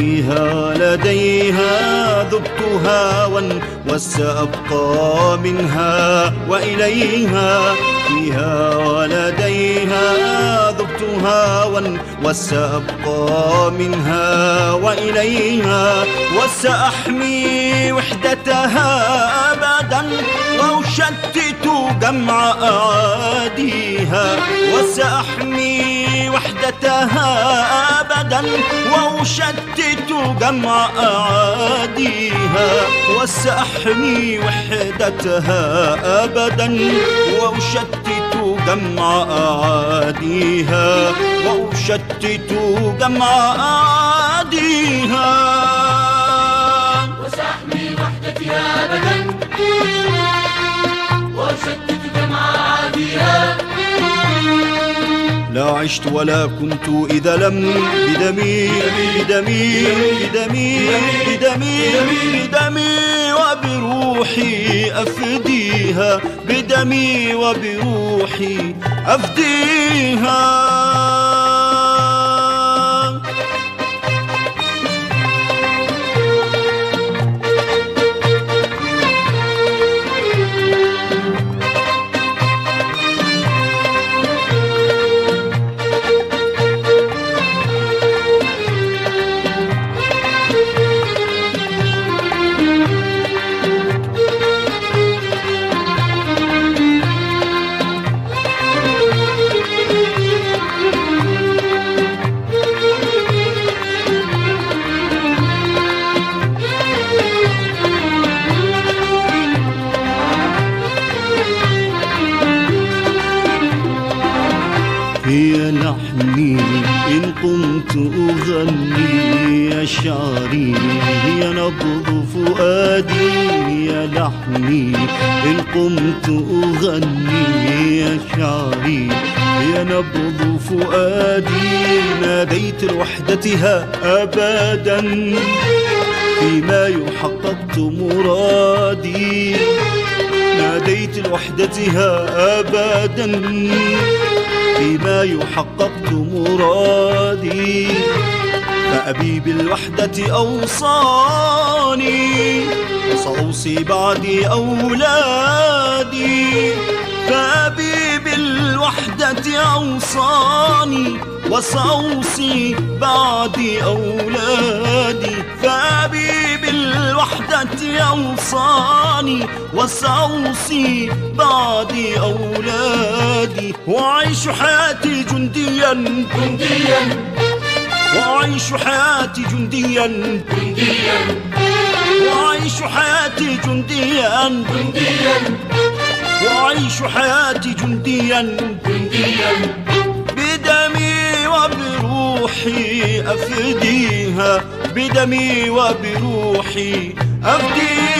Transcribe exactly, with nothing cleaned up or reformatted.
فيها لديها ذبت هاوا وسأبقى منها وإليها. فيها ولديها ذبت هاوا وسأبقى منها وإليها. وسأحمي وحدتها أبدا وأشتت جمع أعاديها. وسأحمي وحدتها أبدا وأشتت جمع أعاديها. وسأحمي وحدتها أبدا وأشتت جمع أعاديها وأشتت جمع أعاديها. وسأحمي وحدتها أبدا وأشتت جمع أعاديها. لا عشت ولا كنت إذا لم بدمي بدمي بدمي بدمي بدمي وبروحي أفديها. بدمي وبروحي أفديها. يا لحني إن قمت أغني، يا شعري يا نبض فؤادي. يا لحني إن قمت أغني، يا شعري يا نبض فؤادي. ناديت لوحدتها أبدا فيما يحققت مرادي. ناديت لوحدتها أبدا فيما يحققت مرادي. فأبي بالوحدة أوصاني وسأوصي بعدي أولادي. فأبي بالوحدة أوصاني وسأوصي بعدي أولادي. فأبي بالوحدة أوصاني وسأوصي بعدي أولادي. وأعيش حياتي جنديا جنديا، وأعيش حياتي جنديا جنديا، وأعيش حياتي جنديا جنديا، وأعيش حياتي جنديا جنديا. بدمي وبروحي أفديها، بدمي وبروحي أفديها.